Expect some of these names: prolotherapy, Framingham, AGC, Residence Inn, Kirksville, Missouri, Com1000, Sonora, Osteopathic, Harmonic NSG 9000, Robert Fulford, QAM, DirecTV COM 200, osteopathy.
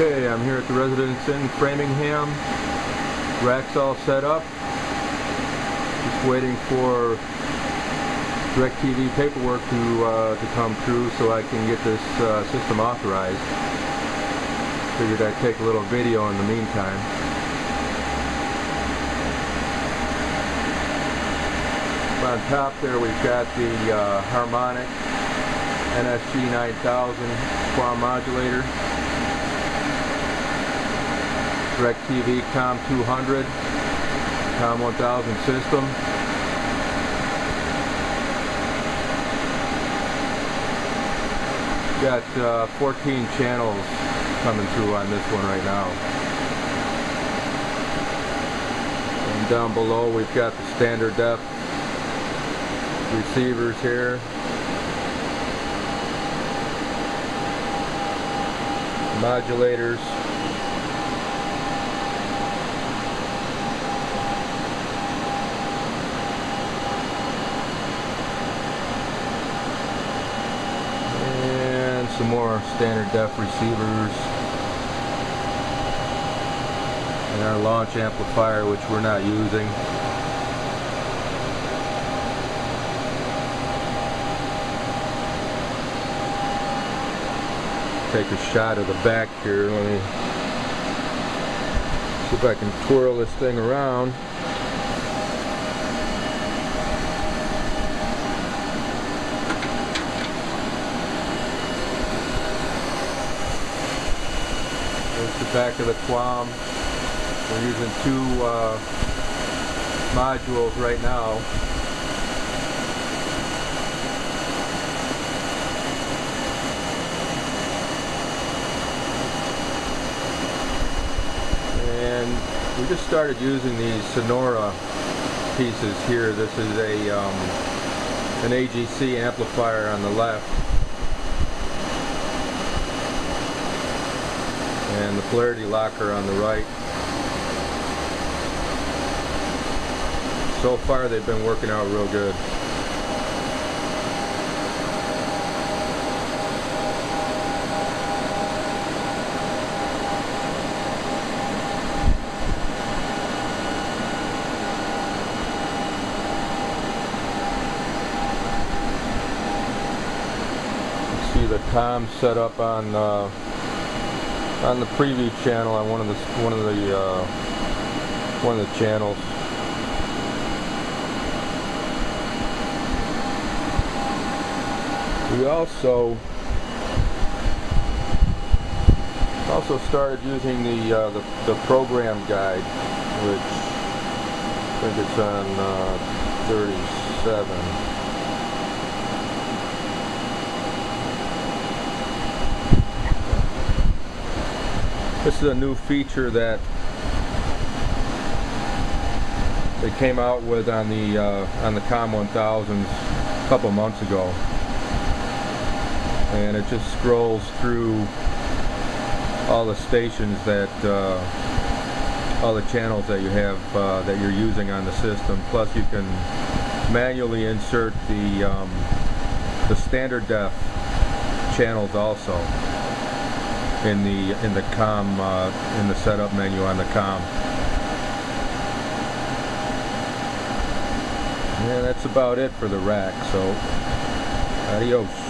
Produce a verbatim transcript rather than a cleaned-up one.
Okay, I'm here at the Residence Inn, Framingham. Rack's all set up. Just waiting for DirecTV paperwork to uh, to come through so I can get this uh, system authorized. Figured I'd take a little video in the meantime. On top there we've got the uh, Harmonic N S G nine thousand Q A M modulator, DirecTV COM two hundred, COM one thousand system. Got uh, fourteen channels coming through on this one right now. And down below we've got the standard depth receivers here. Modulators. And some more standard def receivers. And our launch amplifier, which we're not using. Take a shot of the back here. Let me see if I can twirl this thing around. There's the back of the Q A M. We're using two uh, modules right now. We just started using these Sonora pieces here. This is a um, an A G C amplifier on the left, and the polarity locker on the right. So far, they've been working out real good. The COM set up on uh, on the preview channel on one of the one of the uh, one of the channels. We also also started using the uh, the, the program guide, which I think it's on uh, thirty-seven. This is a new feature that they came out with on the uh, on the COM one thousand a couple months ago, and it just scrolls through all the stations that uh, all the channels that you have uh, that you're using on the system. Plus, you can manually insert the um, the standard def channels also in the in the COM uh, in the setup menu on the COM. Yeah, that's about it for the rack. So, adios.